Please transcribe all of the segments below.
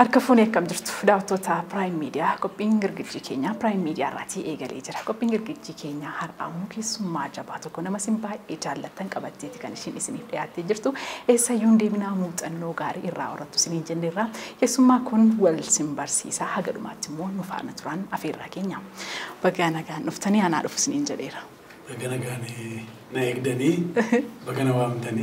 أركفوني كم درت فدا توتا برايم ميديا كوبينغر جدي كينيا برايم ميديا راتي إيجالي جرا كوبينغر جدي كينيا هر أموكي سمع جباتو كنا مسيمبا إيجالة تنك أبتدي تكانشين اسمي برياتي جرتو إسا يوندي بنا موت أنو غاري إرّا ورتو سنين جندرا يسمع كون ويل سيمبر سيسا هجرو ماتمون مفعنا تران أفير راكينيا بجانا كان نفتني أنا أعرف سنين جديرة بجانا كاني نايقدني بجانا وامدني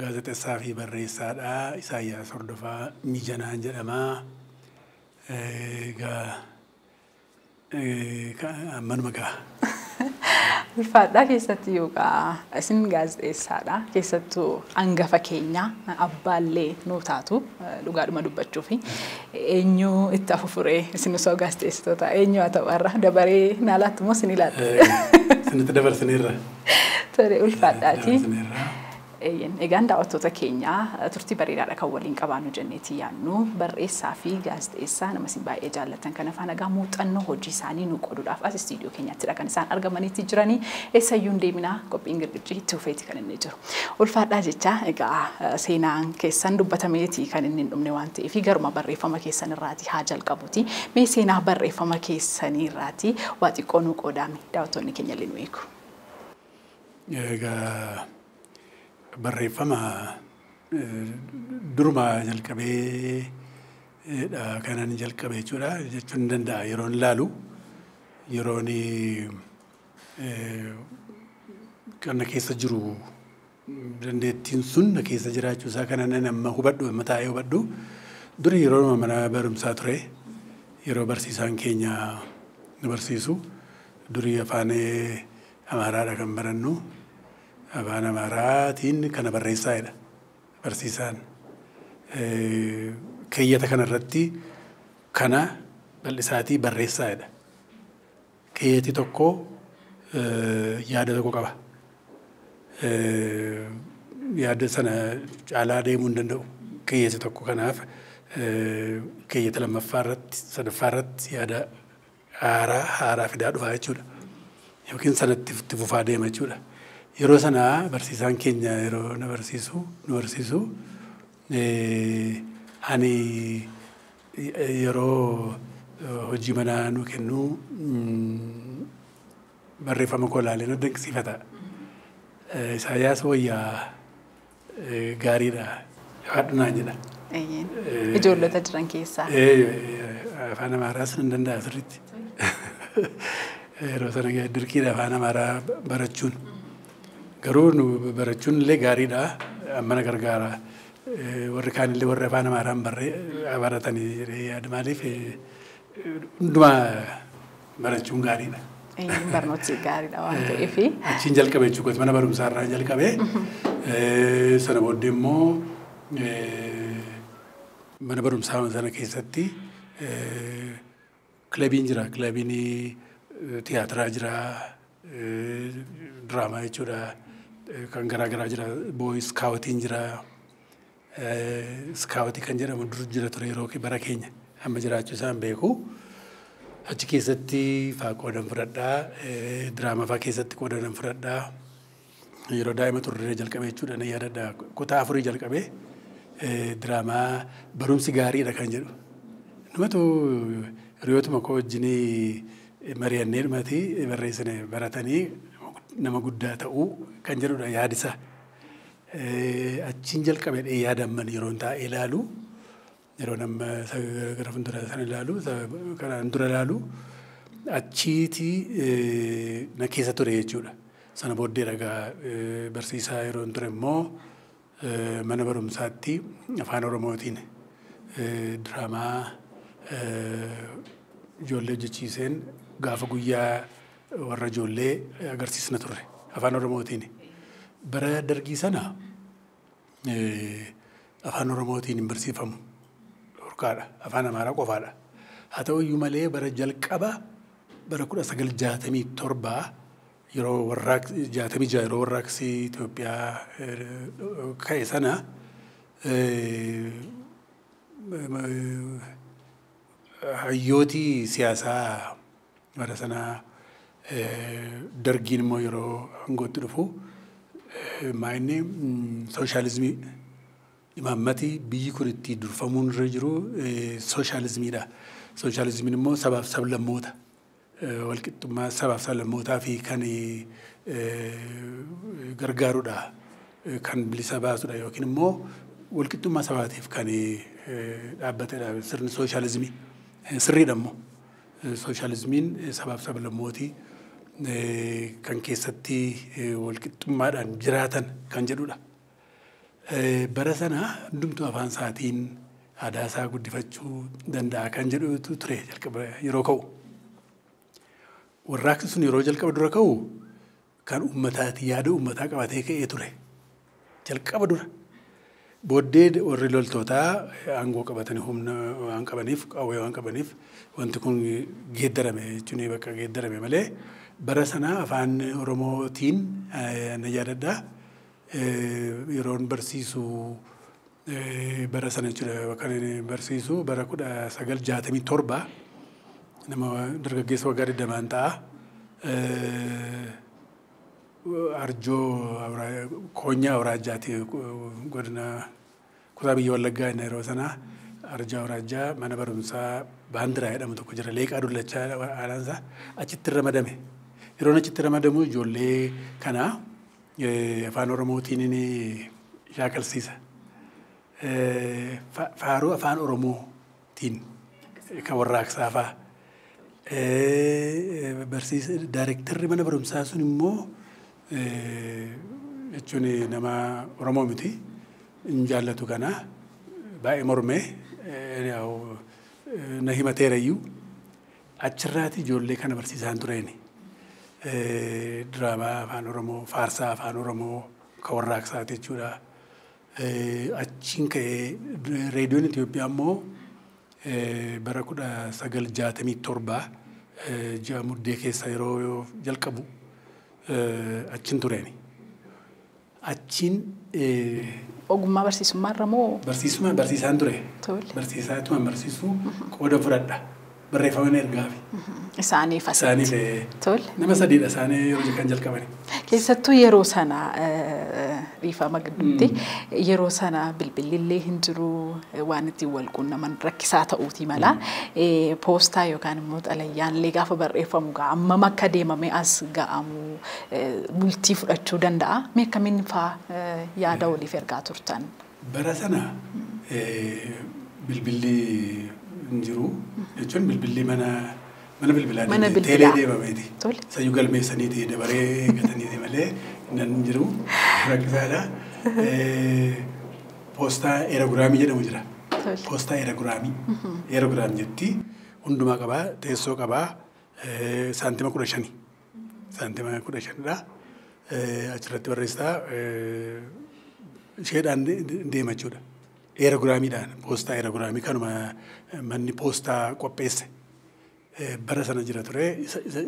غازة السافي بالرئيسات إسايا صردفا ميجانا جلما منمكا بالفعل كيستيو كا أسن غاز السادة كيستو أنغفا كينيا أبالي نوتاتو لغار ما دوبتشو في إنيو التفوفري سنو سو غاز تيستو تا إنيو أتوارا دباري نالات مو سنيلات سنو تدبر سنيرا تري والفعلاتي إن إجانا أوتوتا كينيا ترتيب بريرة كأولين كبانو جنتي يانو برئيس سافي جاز إسا نمسي باي إجالة تنكنا فانا جاموت أنه هجيساني نقولوا داف أس استوديو كينيا ترى كان سان أرجماني تجراني إسا يوندي منا كوبينغر بجي توفيت كان النجر والفرد أجتا إجا سينان كيسان دبته ميتي كان النوم نوانتي في جرما بري فما كيسان راتي حاجة الكابوتي مي سينا بري فما كيساني راتي واتي كونو قدامي داوتوني كينيا لينويكو بري فما درما جالكبي كانان جالكبي شورا جتندن دا يرون لالو يروني كنا كيس جرو دندتين سن كيس جرا جوزا كانان أنا ما هو بدو متى هو بدو دري يرون ما منا برم ساتري يرو برسيسان كينيا نبرسيسو دري فاني أمارا كم برنو أنا مراتين كنا بريسايد برسيسان كي يتكنا الرتي كنا بالإساتي بريسايد كي يتكو يادة كوكبة يادة سنة على دي مندندو كي يتكو كناف كي يتلم فارت سنة فارت يادة آرا في دادو هاي جودة يمكن سنة تفوفا دي ما جودة يروسنا برسيسان كينيا يرو نبرسيسو هني يرو هجمنا نكنو بريفا مكولا لنا دنك سيفتا ساياس ويا غاريدا يحدنا نجدا يجولو تجران كيسا فانا ما راسنا دندا سريت يروسنا دركي دا فانا مارا برچون قرون وبرجون اللي قارينا أما أنا قرقارا وركان اللي ورفانا ما رام بري عبارتني هي دمالي في دما برجون قارينا أي برنوتي قارينا وانت إفي أشين جل كبي شو كنت أنا برم سارة جل كبي سنة بوديمو أنا برم سارة سنة كيستي كلابين جرا كلابيني تياترا جرا دراما يجورا كان غرا جرا بوي سكاوتين جرا سكاوتي كان جرا مدرج جرا تري روكي براكين أما جرا جوزان بيكو أشكي ستي فاكودن فردا دراما فاكي ستي كودن فردا يرو دائما تري جل كبي يجورا نيادا دا كوتا أفري جل كبي دراما بروم سيجاري دا كان جرو نمتو ريوت مكو جني مريان نيرماتي بريسني براتني nama guddaa ta'uu kan jedhudha yaadisa. Achiin jalqabee yaadamman yeroon taa'ee ilaalu yeroon amma gara fuuldura sana ilaalu kanaan dura ilaalu achiitii na keessa ture jechuudha. Sana booddee ragaa barsiisaa yeroon ture immoo mana barumsaatti afaan oromootiin diraamaa ijoollee hojjechiiseen gaafa guyyaa والرجل لي أقرصيسنا ترى أفانو رموتيني برا درجي سنة أفانو رموتيني برسيفهم ركارة أفانا مارا قفارة هذا يملأ برجال كبا بركونا سجل جاتمي تربة يرو وراك جاتمي جايرو وراكسي توبيا كيسنا حيوتي سياسة ورسنا درجين ما يرو عنقود رفو مايني سوشياليزمي إمامتي بيجورتي درفمون رجرو سوشياليزمي دا سوشياليزمي نمو سبب لموتا والكتب ما سبب لموتا في كان غرغارو دا كان بلساباسو دا يوكين مو والكتب ما سبب في كان أبتة دا سرن سوشياليزمي سري دمو سوشياليزمي سبب لموتي كان كيستي والكتب ما دا جراتن كان جدو دا برسنا دمت أفان ساعتين هذا ساعة قد فتشو دندا كان جرو تطري جالك يروكو والراكسون يروجل كبدركو كان أمتها تيادو أمتها كباتيك يطري جالك كبدر بودد والرجل توتا أنغو كباتني هم أنغ كبانيف أو أنغ كبانيف وانتكون جدرمه جنيه بك جدرمه ملأ برسنا أفان روموتين نجاردا يرون برسيسو برسنا يجرا وكان برسيسو بركودا سجل جاتمي تربة نما درجة جيس وقاري دمانتا أرجو أورا كونيا أورا جاتي قدرنا كذابي يولا جاي نروسنا أرجو أورا جا ما نبرمسا باندرا هذا متوجر ليك أرول لتشا ألانسا أشتري رمادمه يرون أشتري رمادمه جولي كنا فانو رموتيني شاكل سيسا فارو فانو رموتين كوراك سافا برسيس دايركتر من برمساسون مو اتشوني نما رمومتي انجالتو كانا باي مرمي او نهيمة تيريو اتشراتي جولي كان برسيسان تريني دراما فانورمو فارسا فانورمو كوراك ساتي تشورا أشينك راديو نتيوبيا مو براكودا سجل جاتمي تربة جامو ديكي سيرو جالكابو أشين توريني أشين أقوم ما برسيسو مرة مو برسيسو ما برسيسان توري برسيسات ما برسيسو كودا فردا بريفاوين الجافي. إساني فساني تول. نما سديد إساني رجع كنجل كماني. كيستو يروسنا ريفا مقدمتي يروسنا بالبلي اللي هندرو وانتي والكون من ركسات أوتي ملا بوستا يكان موت على يان لجاف بريفا مقا أما ما كديما مأس قامو بلتيف أتودن دا مكمن فا يا دولي فرقاتورتان. برسنا بالبلي نجرو يجون بالبلي منا بالبلاد تيلي دي بميتي سيقال ميساني دي دبري قتني دي ملي ننجرو ركزالا بوستا إيروغرامي جدا مجرا بوستا إيروغرامي جتي عندما كبا تيسو كبا سانتما كورشاني لا أشرت بريستا شيء عند دي مجورا إيروغرامي دان بوستا إيروغرامي كانوا مني بوستا كوبيس برسنا جراتوري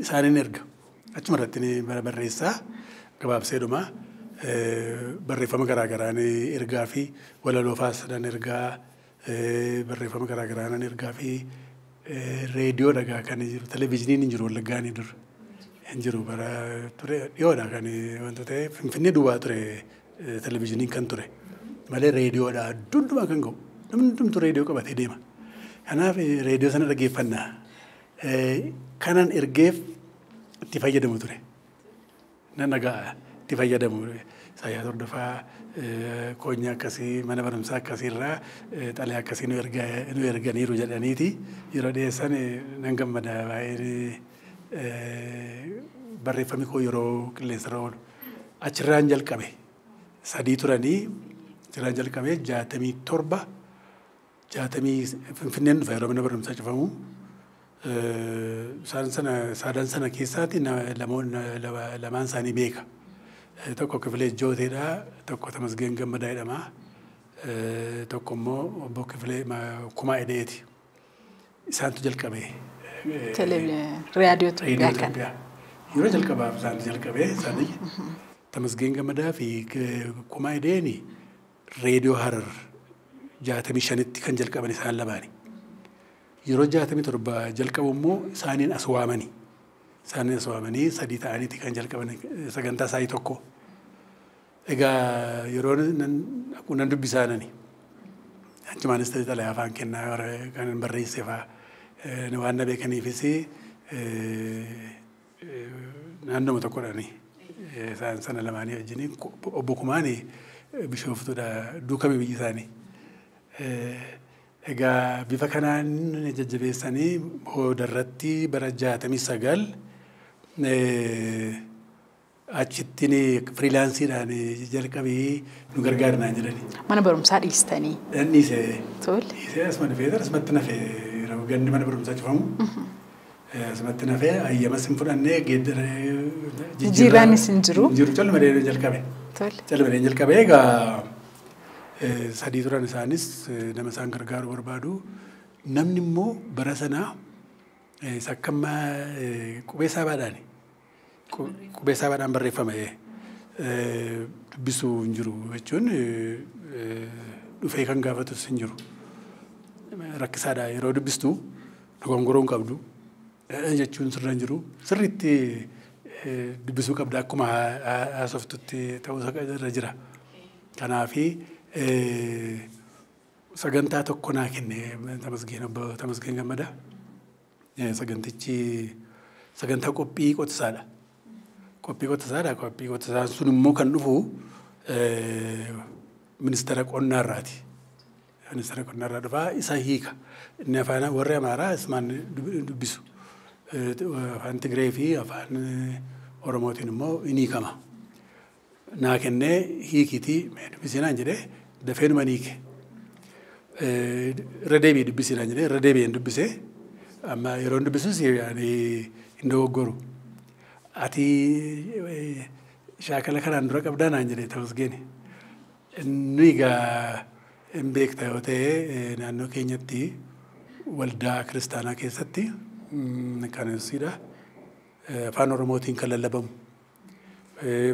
ساني نرجع أتمرتني بريسا كباب سيدوما بريفا مكراكراني إرجافي ولا لوفاس دان إرجا بريفا مكراكراني إرجافي راديو دكا كاني تلفزيون نجرو لجاني در نجرو برا توري يودا كاني وانتوري فيني دوا توري تلفزيون كان توري ماله راديو دا دود ما كنجو نمتم تو راديو كبا تديما أنا في راديو سنة رجيفنا كانن إرجف تفاجئ دمو تري نناجا تفاجئ دمو سايا تردفا كونيا كسي منا برمسا كسيرة تاليا كسي نو إرجع نيرو جدانيتي يرادي سنة نعم مدا بايري بري فمي كويرو كليسرول أشران جل كبي سادي تراني تراجل كمية جاتمي تربة جاتمي فنان فيرو من برمسا شفاهم سادن سنة كيساتي لمن ساني بيكا تكو كفلة جوتي دا تكو تمسجن جنب دايدا ما تكو مو بكفلة ما كوما إديتي سانتو جل كبي تلفزيون راديو تبيع يرجع الكباب سانتو جل كبي ساني تمسكين كمدا في كوماي ديني راديو هرر جات ميشانت كان جل كبني سان لباني يرجع تمي تربى جل كبومو سانين أسوامني سانين أسوامني سدي تاني تكان جل كبني سكنتا سايتوكو إجا يرون نن أكون ندب بسانني أنتما نستدي تلا يفان كنا كان بري سفا نوانا بكني فيسي نعندهم تقولني سنة لماني أجنين أبوكماني بشوفتو دا دوكا بيجي ثاني إجا بفكنا نجذب سني هو درتي برجات مسجل أشتني فريلانسي راني جالكبي نقرقار ناجراني. ما أنا برم سار إستاني. نيسة. تقول. نيسة اسمه في هذا اسمتنا في رو جنب ما أنا برم سار فهم. اسمتنا في أيه ما سنفر أني قدر. جيراني سنجرو. جرو تقول مرينا جالكبي. تقول. تقول مرينا جالكبي كا ساديتوران سانيس نما سانقرقار وربادو نمني مو برسنا سكما كويسة بداني. كوبيسا بدن بريفمه بيسو نجرو وجون دفعكان قافتو سنجرو ركسا دا يرود بيستو نقوم كابدو جون سرنجرو سريت بيسو كابدا كوما أسفتو تاوزك الرجرة كان في سجنتا تكونا كني تمسكينه تمسكين جمدا سجنتشي سجنتا كوبي كوتسادا kopi kota sara sunu mukan dufu minister konar rati fa isahika nafana warre mara isman dubisu antigrafi afan oromotin mo inikama na kenne hikiti bisina njede de fenomenike redebi dubisina njede redebi ndubise amma iron dubisu si yani ndogoru أتي شاكله كان درك أبدان عندي تفسجني نيجا إمبيك تاوتة نانو كينيتي والدا كريستانا كيستي كان يصيره فانو رموتين كلا لبم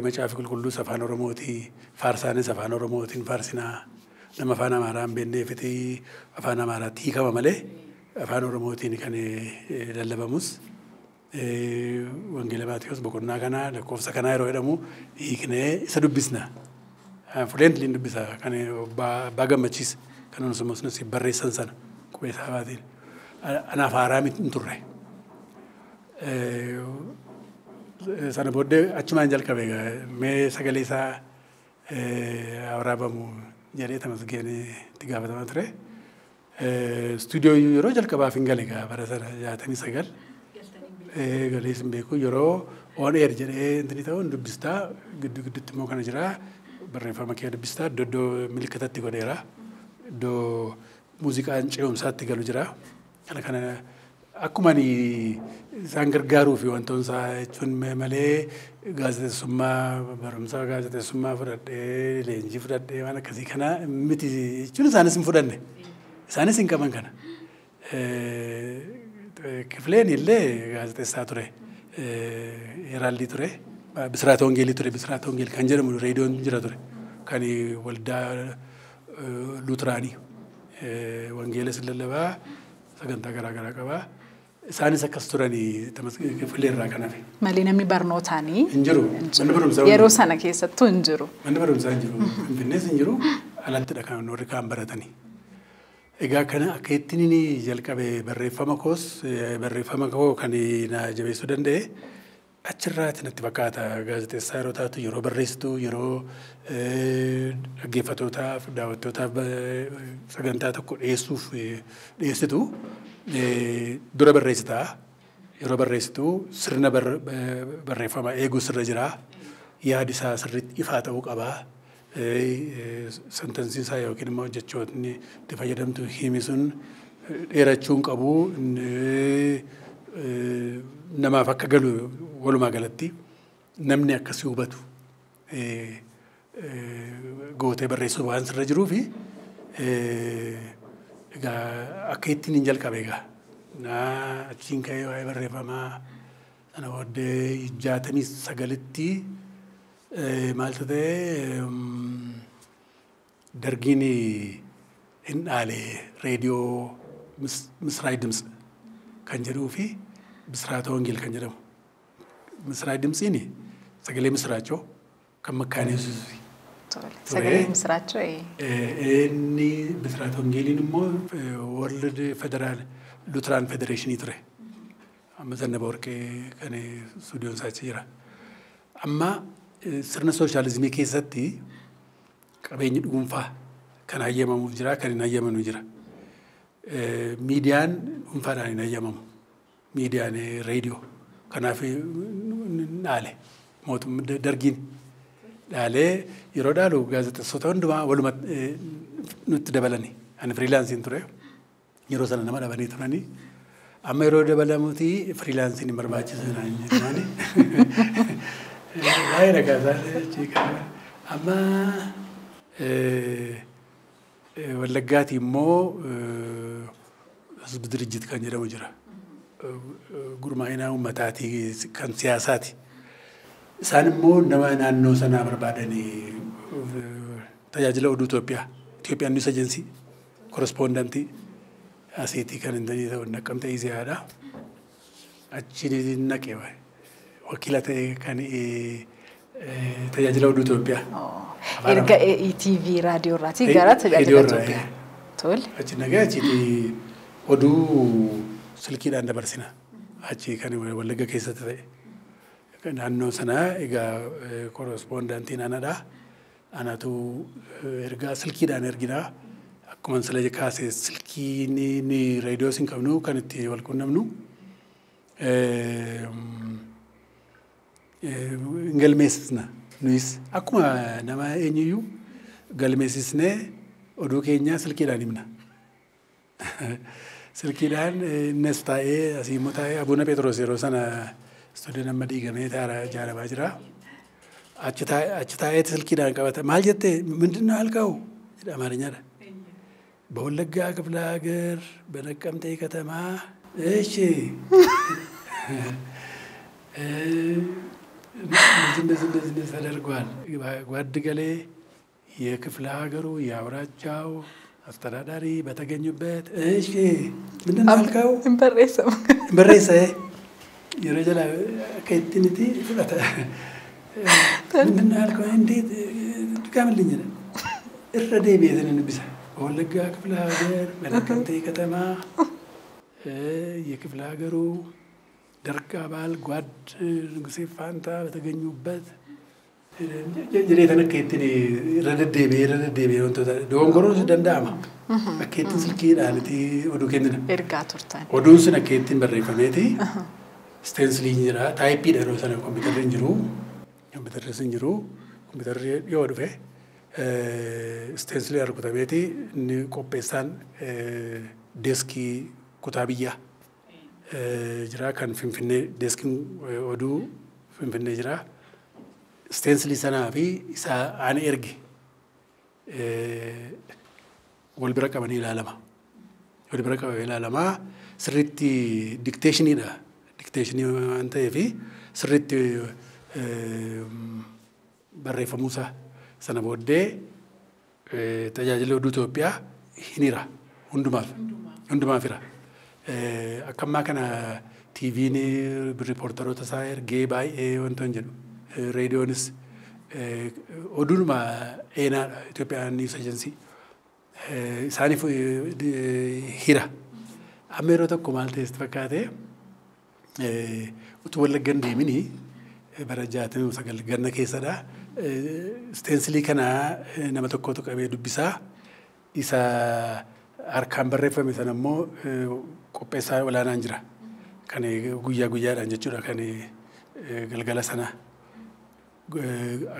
ما شاف كل سفانو رموتي فارسانة سفانو رموتين فارسنا لما فانا مهرام بيني فتي فانا مهراتي كم ملء فانو رموتين كان للبموس وانجيلابات يوسف بكرنا كنا لكوف سكنا يروي دمو يكنه سدوب بسنا فريندلي ندبسا كان باغا ماتشيس كانوا نسموسنا سي بري سنسن كويس هذين أنا فارامي نتوري سنة بود أجمع جل كبيرة مي سكاليسا أورابمو جري تمسكيني تجاوب تماتري استوديو يروجل كبافينجالي كبارسنا جاتني سكال قليس بيكو يرو أون إيرجر إنتي تقول دبستا قد تمو كان جرا بري فما كيا دبستا دو ملكة تيجوديرا دو موسيقى أنشئهم سات تيجالو جرا أنا كان أكو ماني زانكر جارو في وانتون سا تون ملء غازة سما برمسا غازة سما فرد لينجي فرد أنا كذي كنا متي شنو سانس مفردني سانس إنك من كنا كفلين اللي قاعد تستعطره يرالي تره بسرعة أونجيل تره بسرعة أونجيل كان جرم الراديون جرا تره كان يولد لوتراني وانجيلس اللي لبا سكنت كرا كبا ساني سكستراني تمس كفلين راكنا في مالينا من برنوتاني انجرو يروسانا كيسة تنجرو من برم سانجرو في الناس انجرو على تدا كان نوركام براتني إذا كان أكيدني جالك بريفما كوس بريفما كوه كاني ناجب السودان ده أشرت نتبكاتا غازة السيارة تاتو يورو بريستو يورو جيفتو تاف داوتو تاف سجنتاتو كل يسوف يستو دورا بريستا يورو بريستو سرنا بريفما إيجو سرجرا يا ديسا سرت إفاتو كبا سنتنسي سايو كده ما جتشوتني تفاجأتم تو خيميسون إيراتشونك أبو نما فك قالوا ولو ما قالتي نمني أكسيوباتو قوتي بالرئيسو وانس رجروفي أكيد تنجل كبيرة na achin kayo ay barrefama ana wade jatani sagaletti maltade dargini in ale radio misraidums kanjeru fi bisrato ngil kanjeru misraidums ini sagale misracho kam makane susi سجل مسرات شوي. إني بثرات هنجيلين مو ورلد فدرال لوتران فدريشن يتره. أما زين بورك كان سوديون سايسيرا. أما سرنا سوشياليزم كيساتي كابين ينفع كان هيا ما مفجرا كان هيا ما نجرا. ميديان ينفع كان هيا ما ميديان راديو كان في ناله موت درجين. عليه يرودا لو جازت السوتون دوا ولما نتدبلني أنا فريلانسين ترى يروسنا نما دبلني تراني أما يرودا بلاموتي فريلانسين مرباجي سناني يعني لا يركزه شيء أما واللقاتي مو بدرجة كان جرا وجرا قرماينا ومتاتي كان سياساتي سانمو نمانا نو سنا بربادني تجاجله ودو توبيا توبيا نيوز ايجنسي كورسبوندنتي اسيتي كان اندني تو نكم تي زيادا اچيني نكيوا وكيلته كان تجاجله ودو توبيا ارجا اي تي في راديو راتي غارات تجاجله توبيا تول اچناغا اچيتي ودو سلكي دا ندبرسنا اچي كان ولغا كيساتي نحن سنا إجا كورسبوندنتين أنا دا أنا تو إرجع سلكي دا نرجع كمان سلجة كاسة سلكي ني راديو سين كمنو كانت يقول كنا منو غلميسنا نويس أكما نما إنيو غلميسنا أدو كينيا سلكي دا نمنا سلكي دا نستاي أسيموتاي أبونا بيتروسي روسنا سودنا مدينة نيتارا جارا باجرا، أشتا أتسل كي رانكا بات مال جتة من دون هالكاو، أماري نجار، بقول لك جا قبل أجر بنكم تيجي كتما، إيشي، زين سالر قوان، قواد دجالي، يكفل أجرو يعورات جاو، أسترا داري بتجنب بيت، إيشي، من دون هالكاو، إمبريسة، إمبريسة. يا رجال كيتنيتي فلات من نهاركم عندي تكمل لي جنا الردي بيدنا نبزه أقول لك جاك في الهاجر من كنتي كتما يكفي الهاجرو دركا بالقعد نقصي فانتا بتجنب بيت جريت أنا كيتني الردي بي أنتو دوم كروس دندامة كيتن سلكي رالتي ودو كندنا إرجعتورتان ودو سنا كيتن بري فميتي ستانسلي نجرا تايبي دارو سنا كمبيوتر نجرو كمبيوتر يوارد فيه ستانسلي أرو كتابيتي نكوبيسان ديسكي كتابية جرا كان فين فين ديسكي ودو فين فين جرا ستانسلي سنا في سا عن إرجي والبركة من العالمة والبركة من العالمة سرتي ديكتيشن هنا ديكتيشني أنت في سرت بري فموسا سنة بودة تجاجله دوتوبيا هنيرة عندما فيرا أكمل كان تيفي ني بريبورترو تساير جاي باي وانتونجن راديونس أدور ما أنا توبيا نيوز إيجنسي ساني في هيرة أميرو تكمل تيست فكاته وتولى جندي مني برجاتني وسجل جنة كيسرة استنسلي كنا نما تكوتك أبي دبسا إذا أركان بريفة مثلا مو كوبسا ولا نانجرا كان غويا غويا نانجرا كان غلغلة سنة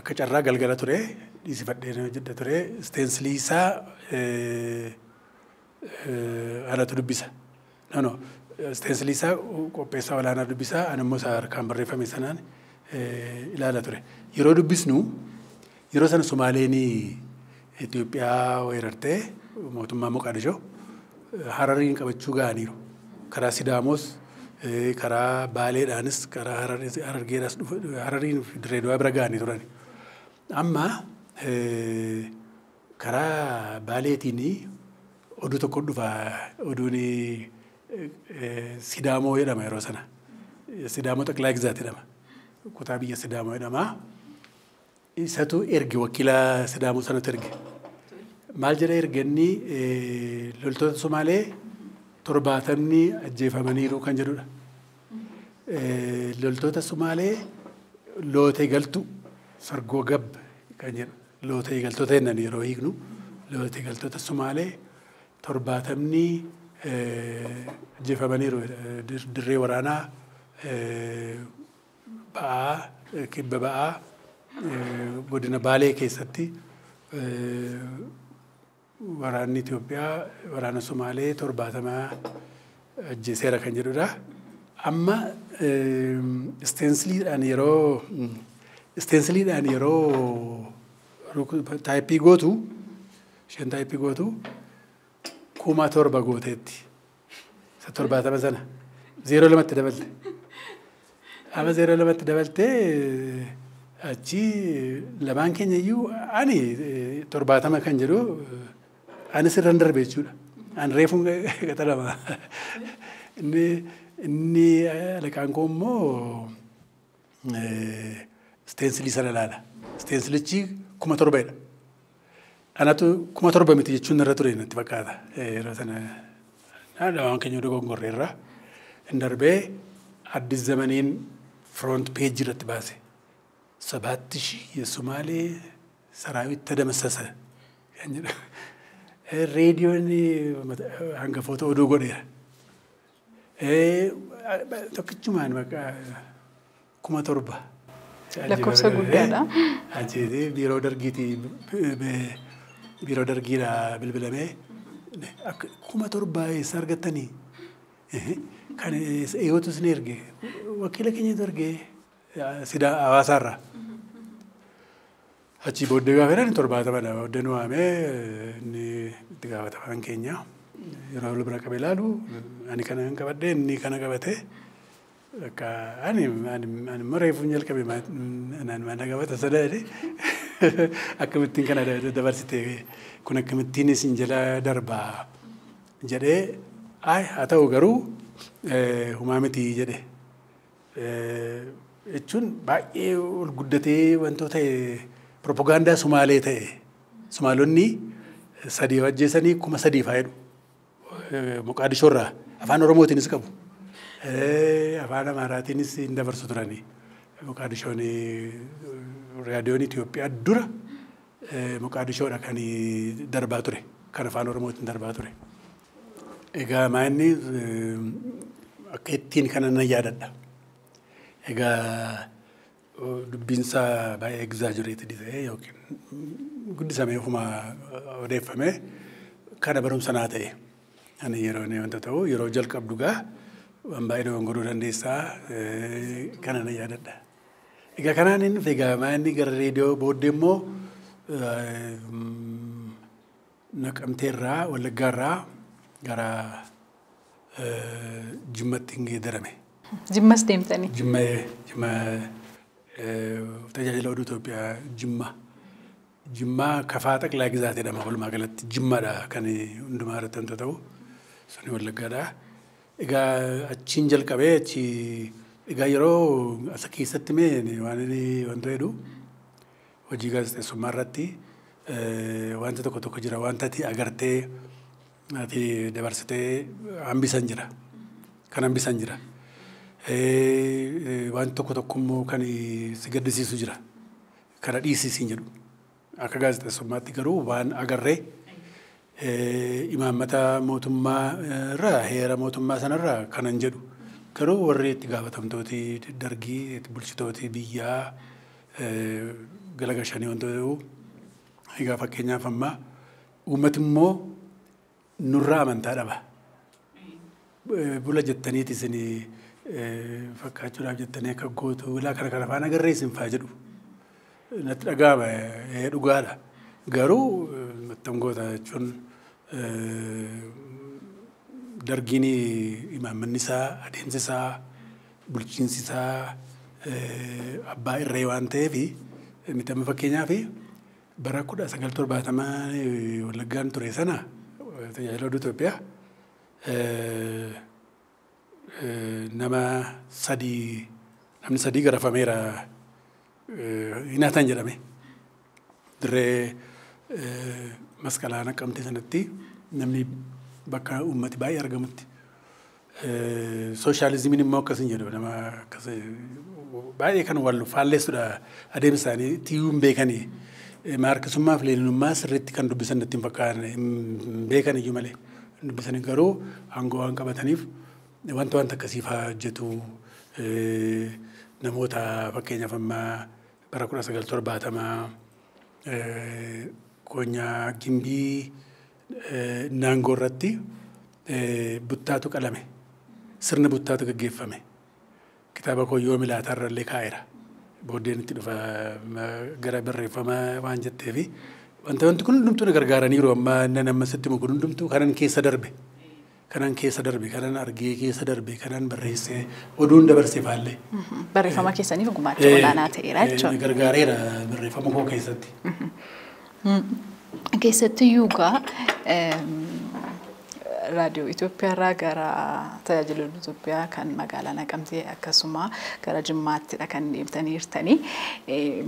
أكثر غلغلة ترى يسفدي نجدة ترى استنسلي سا على تدبسا نو استنسلي سا وكوبيسا ولا أنا دبيسا أنا موسى كان بريفة مثلاً إلى لا ترى يرو دبيسنو يرو سان سوماليني إثيوبيا ويرتة موتوما مقارجو هارارين كابتشوغا نيرو كرا سيداموس كرا بالي دانس كرا هررجيراس هررين في دريدوا برجاني تراني أما كرا بالي تيني أدو تكودوا أدوني سيدامو يدا ما يروسنا سيدامو تكلاك ذاتي دما كتابية سيدامو يدا ما إساتو إرجي وكلا سيدامو سنة ترجي مالجرا إرجعني لولتون سومالي ترباتني الجيفة منيرو كان جرودا لولتون سومالي لو تيجلتو سرقو قب كان جرو لو تيجلتو تينا نيرو يجنو لو تيجلتو سومالي ترباتني الجيفة منيرو دري ورانا بقى كيب بقى بدنا بالي كيستي وران إثيوبيا وران الصومالي ترباتما الجزيرة كان جدودا أما استنسلي أنيرو روك تايبيغوتو شن تايبيغوتو كوما تربا غوتيتي سترباتما زنا زيرو لما تدبلت أما زيرو لما تدبلت أجي لبان كن يجيو أني ترباتما كان جدو أنا سرندر بيجولا أنا ريفون كتلا ما إني لكانكم مو استنسلي سنة لا استنسلي شيء كم تربية أنا تو كم تربية متى يجون الرتورين تبقى هذا رأسنا أنا لو أنك يجوا يقوم غريرة النربة عد الزمانين فرونت بيج رتباسه سبعتشي يسمالي سراوي تدمسسة يعني الراديو إني هنگ فوتو أدوغو دير تكتشمان بقى كما تربى لكم سجودة أجدي بيرودر جيتي بيرودر جيرا بالبلمة كما تربى سرقتني كان إيوتو سنيرجي وكيلك يدرجي سيدا أواسارة أشي بودي غافران تربى تبعنا بودي نوامي تجاوب تبعنا كينيا يراولو برا كبيلالو أنا كنا كبدي إني كنا كبته كا أنا مرة يفونيل كبي ما أنا كبته سدادي أكملتين كنا دبرتي كنا كملتين سنجلا دربا جده أي حتى وقرو هما متي جده إتشون باقي والجدتي وانتو تي propaganda سومالي تي سومالوني سادي وجسني كم سادي فاير مقعد شورا أفعل رموتي نسكبو أفعل مهاراتي نس إندفر سطراني مقعد شوني راديوني تيوبيا دورة مقعد شورا كاني درباتوري كان أفعل رموتي درباتوري إجا ماني أكيد كان نجادة إجا بينسا باي exaggerated إيه يمكن قد سمعهما وديفهم كان برهم سناته أنا يروني أنت تاو يروجل كابدوجا وأمبايدو عنقرو رنديسا كان أنا ياددا إذا كان أنا نفيجا ما عندي غير راديو بوديمو نكمل ترى ولا جرا جمتينجي درامي جمس تيم تاني جمة تجاهل أودو توبيا جمة جمّا كفاتك لايك ذاتي ده ما أقول ما قلت جمّا ده كاني عندما رتن تتو سني ولا كذا إجا أتشينجل كبير أتشي إجا يرو أسكي ستمين وانني وانتريدو وجيجاز تسمارتي وانت تكو تكجرا وانت تي أجرتي ناتي دبرستي أمبي سنجرا كان أمبي سنجرا وانت تكو تكمو كاني سجدسي سجرا كان رئيسي سنجرو أكعاز تسمعتي كرو وان أجرى إمام متى موتما را هيرا موتما سنة را كان نجدو كرو وريت جابتهم توتي درجي تبلش توتي بيا جلعشاني وندو هيجا فكينيا فما ومتمو نورا من ترابه بولا جتني تسني فكاتورا جتني كعوتو ولا كركلا فانا جرى اسم فاجدو نترجمه رجاله جارو متمجدا شون درجيني إمام النساء أدينسا بلشينسا أبا الريوان تافي نتام فكينا في براكودا سجل تربة تمان ولقان تريسنا تجعله دوتوبيا نما صدي نمن صدي غرفة ميرا هنا تنجرمي دري مسكالانا كم تسنتي نمني بكا أمتي باي أرجمتي سوشياليزم إني ما كسر جدول نما كسر باي كانوا والله فعلس ولا أديم ساني تيوم بيكاني ماركس ما في للنماس ريت كان ربيسنا تيم فكارنا بيكاني جمله ربيسنا كارو أنغو أنكا بثانيف وانتوان تكسيفها جتو نموتا فكينا فما براكونا سجل تربة تما كونيا جنبي نانغوراتي بطاتو كلامي سرنا بطاتو كجيفامي كتابك يومي لا ترى لكايرة بودين تلفا غراب الرفما وانجت تبي وانت كل نمتو نغرغاراني روما ننما ستمو كل نمتو كانن كيس دربي كانن كيس دربي كانن أرجي كيس دربي كانن بريسة ودون دبرسي فالي بريفما كيساني فكما تقولان أتيرة نغرغاريرة بريفما هو كيساتي كيساتي يوكا راديو إثيوبيا راجرا تجلو إثيوبيا كان مقالنا كمتي كسمة كرجمات لكن يمتنير تاني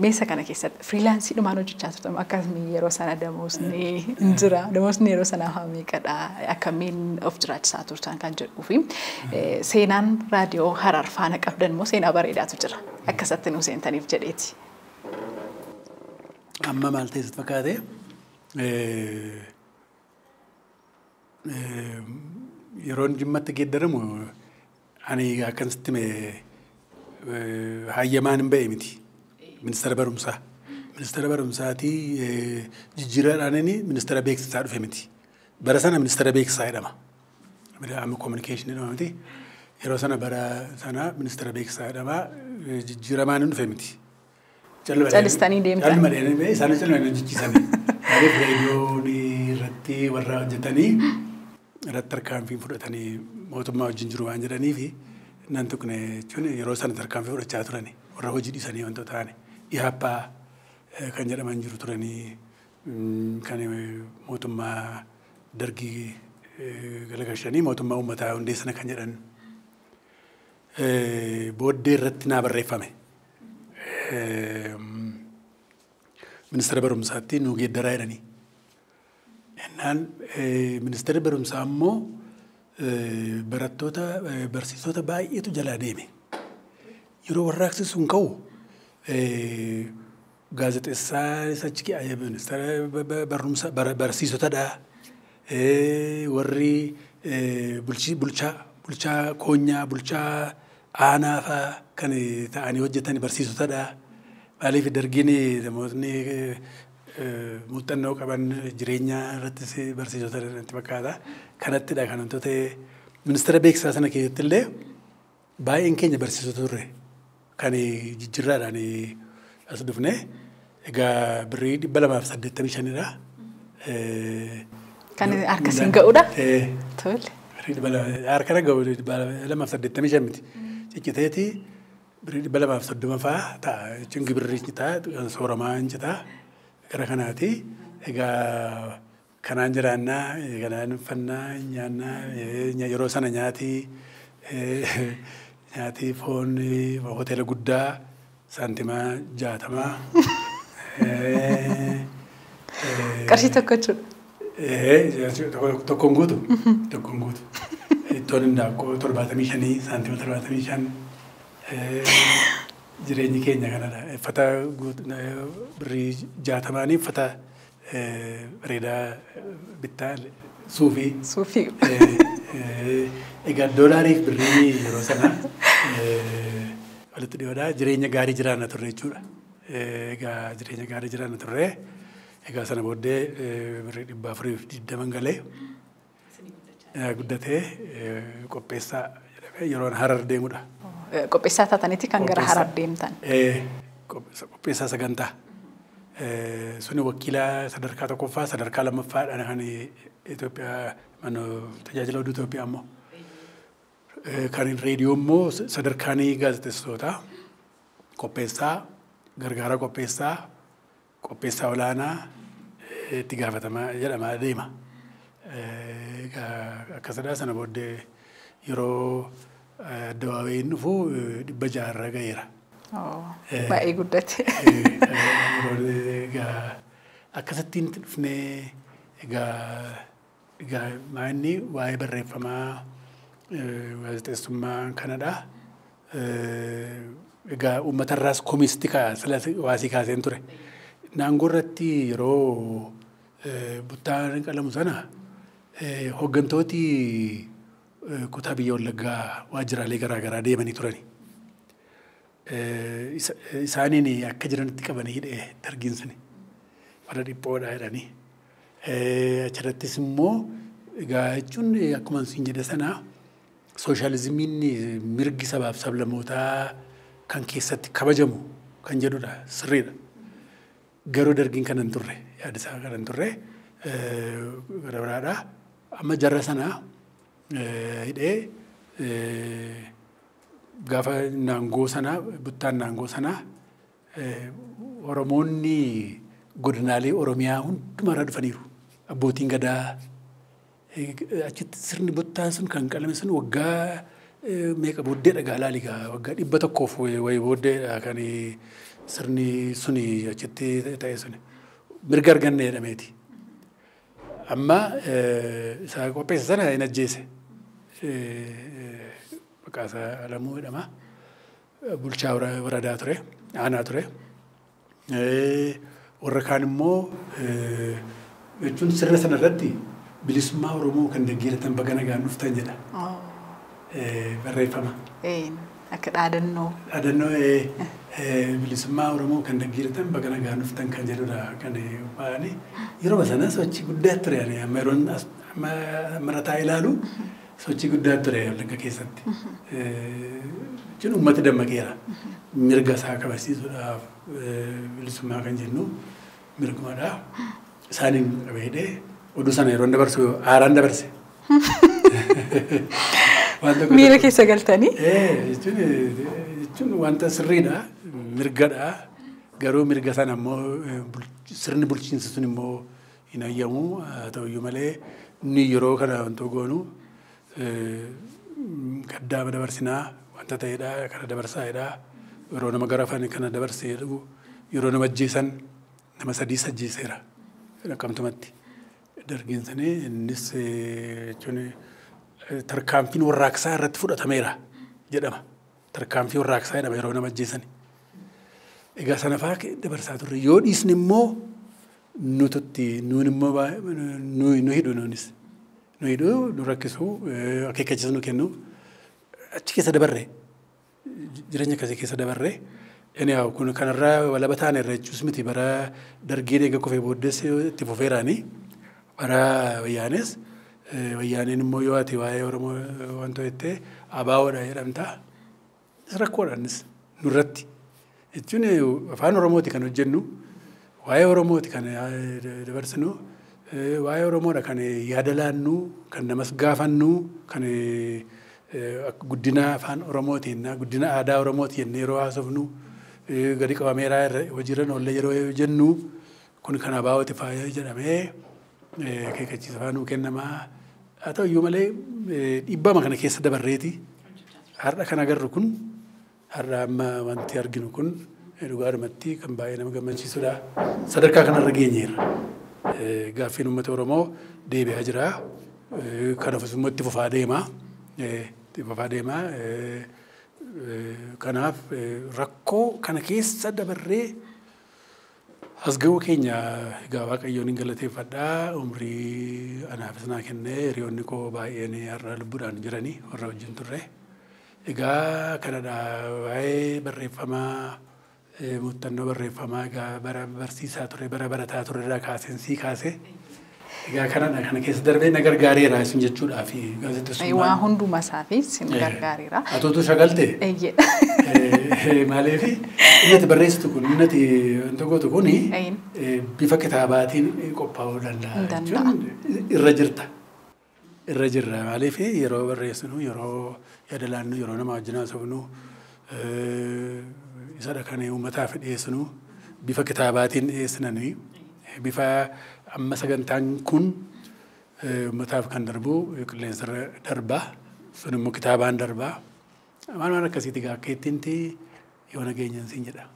ميسا كان كيسات فريلانسي لما نوجد جاتو تم أكمل يروسنا دموسني إنجرا دموسني يروسنا هامي كذا أكمل أفجرات ساتور تان كان جوفيم سينان راديو هرار فانك أبدا مو سين أبريدات وجرا أكسات نوسين تاني في جريتي أما مالتيز تفكاده يرون جمّة جدّاً مو أنا كنت هاي يمان بيمتي منستر برمسا منستر برمساتي جيران أناني منستر بيك سعر فيمتي برا أنا منستر بيك سعر ما برا عم كوميونيكيشن إنه فيمتي يروس أنا برا أنا منستر بيك سعر ما جيران إنه فيمتي جلستاني ديم جل ما يعني بس أنا جل ما يعني جيساني عارف راديوني رتي ورا جتاني رتركان في فرقتني موتما جنجرو عندني في ننتقني شون يروسان تركان في فرقة تراني وراهوجي ديساني وانتو تاني يهابا كان جرا منجرو تراني كان موتما درجي غلقشاني موتما أمتا ونديسنا كان جرا بود رتنا بالرفامي من سربرم ساتي نوجي دراني إنن منستر برمسامو براتوتا برسيسوتا باي يتو جلاديمي يروح الرأسي سونكو غازت السار ساتشكي أيه منستر برمسا برسيسوتا دا وري بلشي بلشا كونيا بلشا أنا فا كان تاني وجهتني برسيسوتا دا بالي في درجيني دموزني متنوع كمان جرينا رتسي برسي جوتر نتبقى هذا كانت تدا كانوا توتة منستر بيك ساسنا كي تللي باي إنك نبرسي جوتره كاني جرّا راني أصدفني إجا بريد بلا ما أفسد تبيشاني را كاني أركسين جودا تقول بريد بلا أركنا جودا بلا ما أفسد تبيشاني تيجي بريد بلا ما أفسد ما فا تا تونجي بريد نتا سورمان نتا كرهناتي إجا كنانجرنا كنانفنا نانا نيروسنا ناتي فوني وهوتيل غودا سانتما جاتما كارشيتو كتشو تكونغوتو تورندا كو ترباتميشاني سانتما ترباتميشان جريني كينيا كندا فتا غود بري جاتماني فتا ريدا بتال صوفي إيجاد دولاري بري روسنا ولتدي ودا جريني غاري جرانا تري جورا إيجاد جريني غاري جرانا تري إيجاد سنا بودة بري بافري دمانغالي غودته كوبيسا يرون هرر ديمودا كوبيسا تانيتي كان غير حرب ديمتان. كوبيسا سجنتا. سوني وكيلا صدرك تكوفا صدرك لما فات أنا هني إثيوبيا أنا تجاهل أودو توبي أمو كارين راديو مو صدر كاني غاز تسوتا كوبيسا غرغارا كوبيسا ولانا تجافة ما يلا ما ديما كسرة سنة بود يرو دواوين فو بجار غيره باقي قدرت أكثرين فني معني واي بري فما وزت اسمه كندا أمة الراس كوميستيكا سلاس واسيكا سنتره نانغورتي رو بطارن كلام زنا هجنتوتي كتابي يقول لك واجرا ليجرا جرا دي مني تراني إنساني نيا كجران تكابني هيد ترجين سني ولا ريبورد هيراني أشرت اسمه جايتون أكمل سنجد سنا سوشياليزميني مرجي سبب سبلموتا كان كيسات كبجمو كان جرودا سرير جرود درجين كان انتره يا دسا كان انتره غرابرا أما جرسنا هيد غافا نانغوسانا بطان نانغوسانا أورموني غودنالي أورميا هون تمارد فنيرو أبوتين غدا أجد سرني بطان سن كان كلام سن وغا ميك أبود دير أغالا لغا وغا إبتا كوفو ويبود دير أغاني سرني سني أجد تاية سني مرغار غنية رميتي أما ساقو بيسانا إنا جيسي كاسا لمو دما بولشاورا وراداتري اناتري وركانمو جون سرسن ردي بلسما رومو كن دغيرتن بغنا غا نفتن جدا بريفما اكد ادنو بلسما رومو كن دغيرتن بغنا غا نفتن كن جدا كن باني يروسنا سوتشي غداتري يعني ميرون ما مرتا يلالو سوتشي قدرت رأي ولا كيسات، جنو ما تدم مكيرة، مرجع ساكا بس يزودا لسما كان جنو مرجع ماذا، سانين بعيدة، ودوسان يرون دبرس وآران دبرس، ميلا كيسة قلتني؟ إيه، جنو وانت سرينا مرجع دا، قرو مرجع سانا مو سرني بولشين سوني مو هنا يومو أو يومالي نيرو كنا أنتوجونو. كذا بدرسنا وأنت تيدا كذا درسا تيدا يرونا مغرفان كنا درسي يرو يرونا مجيسن نما سديس جيسيرا كم تمتي درجين سنة الناس جوني تركام فين وراكسا رتفور أتميرا جدما تركام فين وراكسا يدا يرونا مجيسن إذا سنفاك درسا تري يود إسنمو نوتتي نونمو با نويدونونيس نويدو نركزو أكيكاتشزنو كنو أتكيس دبرة جرينا كذا كيس دبرة يعني أو كنا كنا را ولا بتاعنا رجوس متي برا درجيري كوفي بودس تفوفيراني برا ويانس ويانين مويواتي واي ورمو وانتويتة أباو راير أمتا ركورانس نرتي إتجني فانو رموتي كانوا جنو واي ورموتي كانوا دبرسنو واي رومورا كان يادلانو كان مسقافنو كان قدنا فان روموتينا قدنا آدا روموتين نيرو عصفنو غريق واميرا وجيران ولا يرو جنو كن كان باو تفايا جنامي كيكا جيسفانو كنما أتو يومالي إباما كان كيسا دبريتي هرا كان أغرر كن هرا ما وانتي أرجنو كن روغار متي كان باينا مغمانشي سودا صدركا كان رجينير غافين أمة ورمو دي بهجرة كانوا في سموت تفاديما كانوا ركو كان كيس سادة بري أزجو كينيا غاواك أيونين غلطي فدا عمري أنا أفسنا كنّي ريونيكو بايني أرى البران جراني ورّو جنتوري إغا كندا واي بري فما متنو بريفما جا برا برسي ساتوري برا برا تاتوري را كاسين سي كاسه جا كنا نحن كيس دربي نجار جاري را اسمه جتشول عفي قصدي تسمع أيوة هندو مسافي سنجار جاري را أتوتو شغلته أيه ماله في إنها تبرز تكون إنها تنتقو تكوني بيفك تعباتين كوباولا لا الرجرتا الرجل عليه في يروه الرئيسنو يروه يدلانو يروه نما جناسهونو إذا كان يوم متعفد إيسنو بفا كتاباتين إيسناني بفا أما سجن تانكون متعف كان دربو يقول إنسر دربا سنو مكتابان دربا ما أنا كسيتي كاتين تي يوانا جينجن سينجدا.